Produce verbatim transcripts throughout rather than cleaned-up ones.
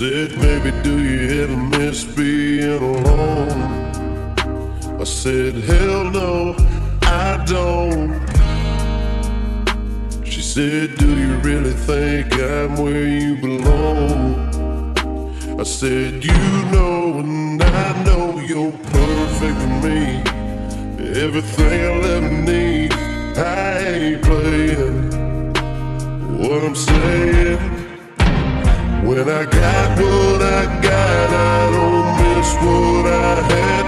Said, baby, do you ever miss being alone? I said, hell no, I don't. She said, do you really think I'm where you belong? I said, you know and I know you're perfect for me. Everything I'll ever need, I ain't playing what I'm saying. When I got what I got, I don't miss what I had.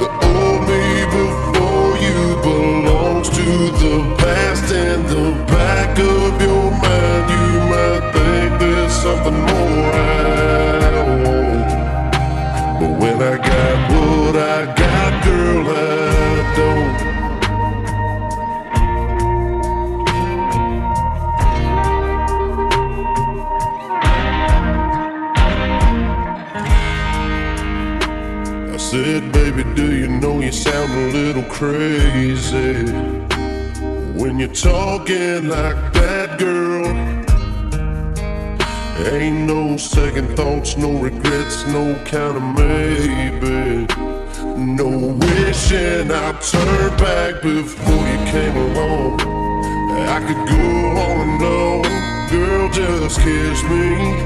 The old me before you belongs to the past. In the back of your mind, you might think there's something more I want. But when I got what I got, girl, I don't. Said, baby, do you know you sound a little crazy when you're talking like that, girl? Ain't no second thoughts, no regrets, no kind of maybe. No wishing I'd turn back before you came along. I could go on and on, girl, just kiss me.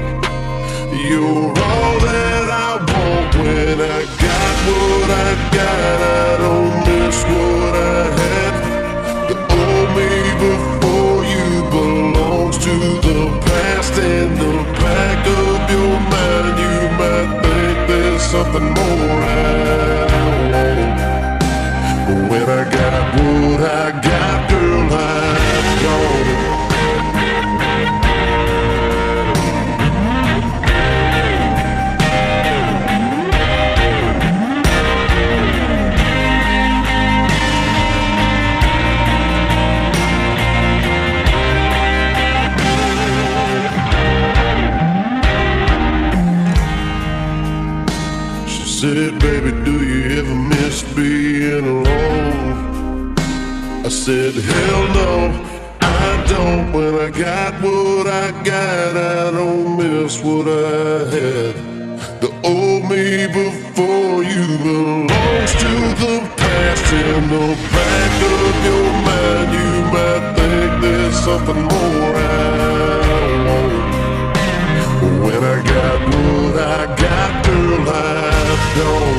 You're all that I want. When I got what I got, I don't miss what I had. The old me before you belongs to the past. In the back of your mind, you might think there's something more I want. But when I got what I got, girl, I'm gone. Said, baby, do you ever miss being alone? I said, hell no, I don't. When I got what I got, I don't miss what I had. The old me before you belongs to the past. In the back of your mind, you might think there's something more I want. But when I got what I got, girl, I don't.